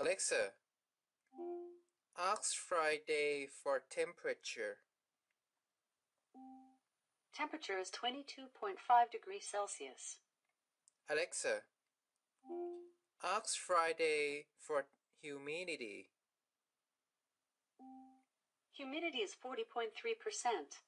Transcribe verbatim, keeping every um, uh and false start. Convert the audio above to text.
Alexa, ask Friday for temperature. Temperature is twenty-two point five degrees Celsius. Alexa, ask Friday for humidity. Humidity is forty point three percent.